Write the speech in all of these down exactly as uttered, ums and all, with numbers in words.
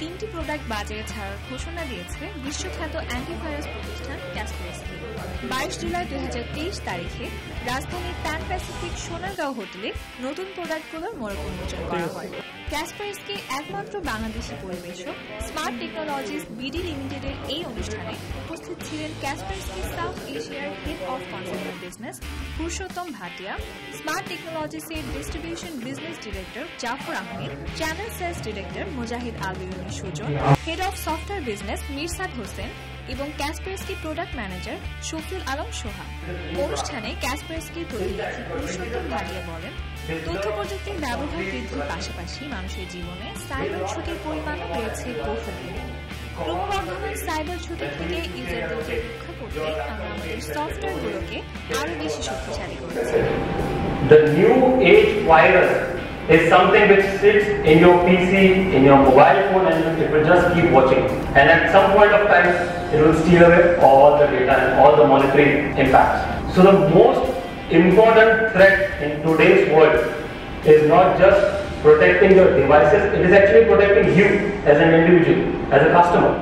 তিনটি প্রোডাক্ট বাজারে ছাড়ার ঘোষণা দিয়েছে বিশ্বখ্যাত অ্যান্টিভাইরাস প্রতিষ্ঠান ক্যাসপারস্কি। বাইশ জুলাই দুই হাজার তেইশ তারিখে রাজধানীর প্যান প্যাসিফিক সোনারগাঁও হোটেলে নতুন প্রোডাক্টগুলোর মোড়ক উন্মোচন করা হয়। ক্যাসপারস্কি একমাত্র বাংলাদেশি পরিবেশক স্মার্ট টেকনোলজিস বিডি লিমিটেডের এই অনুষ্ঠানে উপস্থিত ছিলেন ক্যাসপারস্কি সাউথ এশিয়ার head of consultant business Purushottam Bhatia, smart টেকনোলজিসের distribution business director Jafar Ahmed, channel sales director Mujahid Al Beruni Sujan, head of software business Mirshad Hossain এবং Kaspersky product manager Shafiul Alam Sohag. অনুষ্ঠানে ক্যাসপারস্কি প্রতিনিধি পুরুষোত্তম ভাটিয়া বলেন, তথ্য প্রযুক্তির ব্যবহার বৃদ্ধির পাশাপাশি মানুষের জীবনে সাইবার ঝুঁকির পরিমাণও বেড়েছে বহুগুণে। ক্রমবর্ধমান সাইবার ঝুঁকি থেকে ইউজারদেরকে রক্ষা করতে আমরা আমাদের সফটওয়্যারগুলোকে আরও বেশি শক্তিশালী করেছি। The new age virus is something which sits in your P C, in your mobile phone, and it will just keep watching. And at some point of time, it will steal away all the data and all the monetary impacts. So the most important threat in today's world is not just protecting your devices, it is actually protecting you as an individual, as a customer.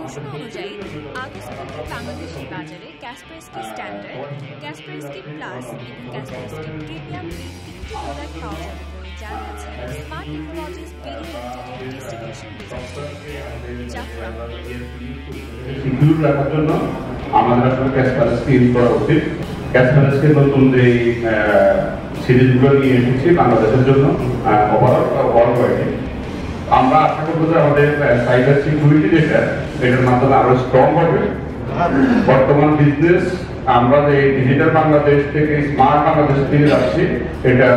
ঘোষণা অনুযায়ী August থেকে বাংলাদেশি বাজারে Kaspersky standard, Kaspersky plus এবং Kaspersky premium এই তিনটি product পাওয়া যাবে বলে জানিয়েছে স্মার্ট টেকনোলজিস বিডি লিমিটেডের ডিস্ট্রিবিউশন বিজনেস জাফর আহমেদ। রাখার জন্য আমাদের আসলে ক্যাসপারস্কি করা উচিত। ক্যাসপারস্কি নতুন যে সিরিজগুলো নিয়ে এসেছি বাংলাদেশের জন্য ওভারঅল ওয়ার্ল্ড ওয়াইড, আমরা আশা করবো যে আমাদের সাইবার সিকিউরিটি যেটা এটার মাধ্যমে আরো স্ট্রং হবে। বর্তমান বিজনেস আমরা যে ডিজিটাল বাংলাদেশ থেকে স্মার্ট বাংলাদেশ থেকে যাচ্ছি, এটা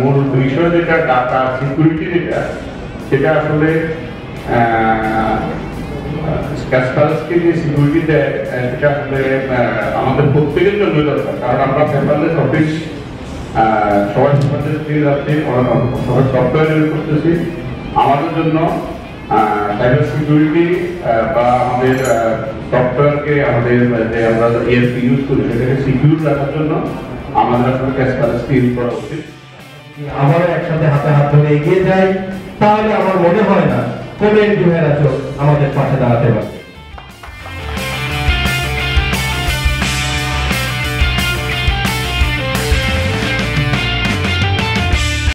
মূল বিষয় যেটা ডাটা সিকিউরিটি যেটা সেটা আসলে ক্যাসপারস্কি যে সিকিউরিটি দেয় সেটা আসলে আমাদের প্রত্যেকের জন্য দরকার। কারণ আমরা পেপারলেস অফিস সবাই পেপারলেস ফিরে যাচ্ছি, সবাই সফটওয়্যার ইউজ করতেছি। আমাদের জন্য সাইবার সিকিউরিটি বা আমাদের সফটওয়্যারকে আমাদের যে আমরা ইএসপি ইউজ করি সেটাকে সিকিউর রাখার জন্য আমাদের আসলে ক্যাসপারস্কি ইউজ করা উচিত। আমারও একসাথে হাতে হাত ধরে এগিয়ে যাই, তাহলে আমার মনে হয় না কোন ইন্ডিয়ারা আমাদের পাশে দাঁড়াতে পারে।